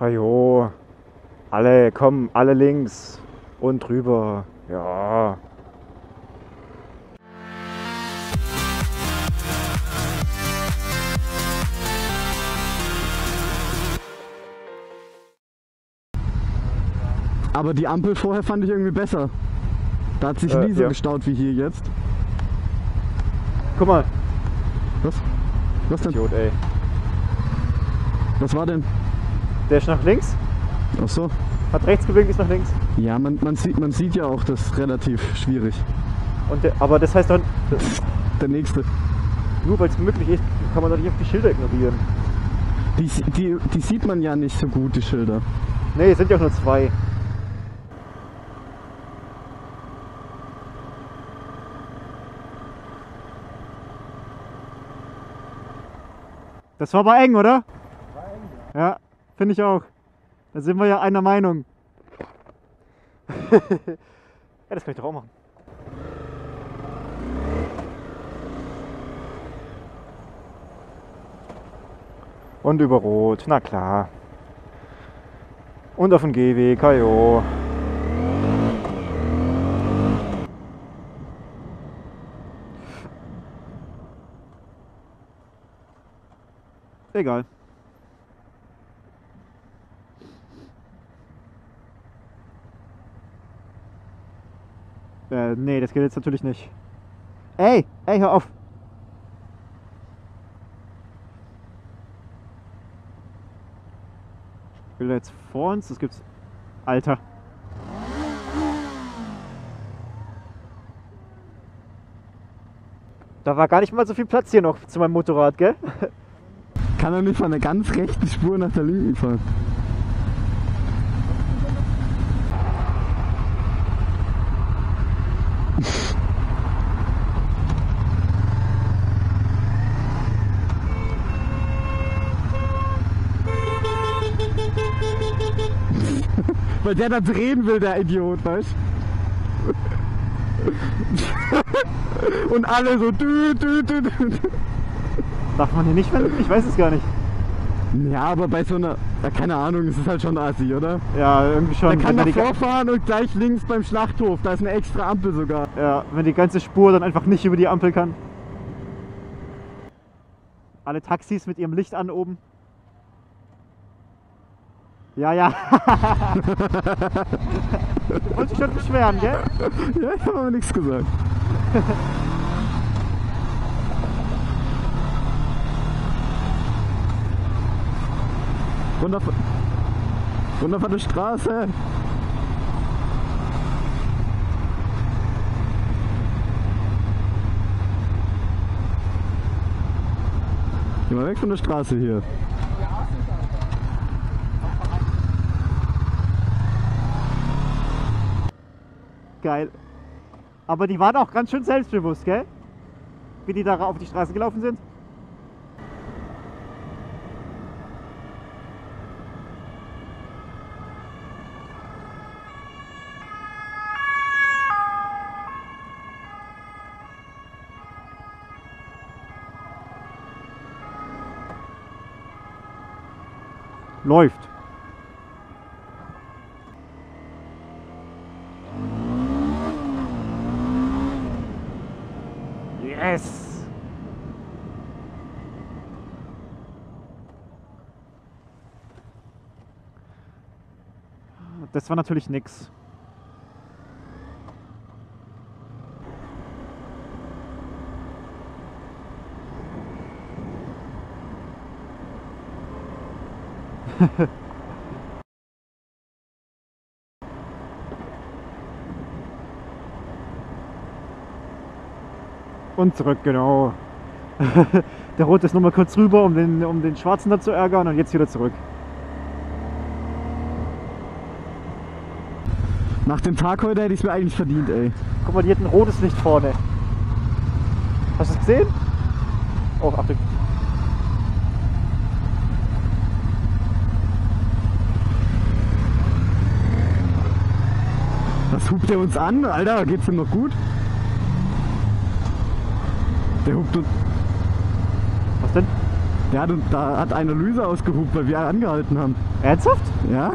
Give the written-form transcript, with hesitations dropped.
Hajo, alle, komm, alle links und drüber, ja. Aber die Ampel vorher fand ich irgendwie besser. Da hat sich nie so gestaut wie hier jetzt. Guck mal. Was? Was denn? Idiot, ey. Was war denn? Der ist nach links. Ach so. Hat rechts geblinkt, ist nach links. Ja, man sieht ja auch, das ist relativ schwierig. Und der, aber das heißt dann... Der nächste. Nur weil es möglich ist, kann man doch nicht auf die Schilder ignorieren. Die sieht man ja nicht so gut, die Schilder. Nee, es sind ja auch nur zwei. Das war aber eng, oder? War eng, ja. Ja, finde ich auch. Da sind wir ja einer Meinung. Ja, das kann ich doch auch machen. Und über Rot, na klar. Und auf dem Gehweg, hajo. Egal. Nee, das geht jetzt natürlich nicht. Ey, ey, hör auf! Ich will jetzt vor uns, das gibt's... Alter! Da war gar nicht mal so viel Platz hier noch zu meinem Motorrad, gell? Kann er nicht von der ganz rechten Spur nach der linken fahren. Weil der da drehen will, der Idiot, weißt du? Und alle so dü. Darf man hier nicht mehr? Ich weiß es gar nicht. Ja, aber bei so einer, ja, keine Ahnung, es ist halt schon assi, oder? Ja, irgendwie schon. Man kann da vorfahren und gleich links beim Schlachthof, da ist eine extra Ampel sogar. Ja, wenn die ganze Spur dann einfach nicht über die Ampel kann. Alle Taxis mit ihrem Licht an oben. Ja, ja. Du wolltest dich schon beschweren, gell? Ja, ich habe aber nichts gesagt. Runter von der Straße! Geh mal weg von der Straße hier! Geil! Aber die waren auch ganz schön selbstbewusst, gell? Wie die da auf die Straße gelaufen sind? Läuft. Yes! Das war natürlich nix. Und zurück, genau. Der Rote ist nochmal kurz rüber, um den Schwarzen da zu ärgern, und jetzt wieder zurück. Nach dem Tag heute hätte ich es mir eigentlich verdient, ey. Guck mal, die hat ein rotes Licht vorne. Hast du es gesehen? Oh, Achtung. Was hupt der uns an? Alter, geht's ihm noch gut? Der hupt uns... Was denn? Ja, da hat einer Luisa ausgehupt, weil wir angehalten haben. Ernsthaft? Ja.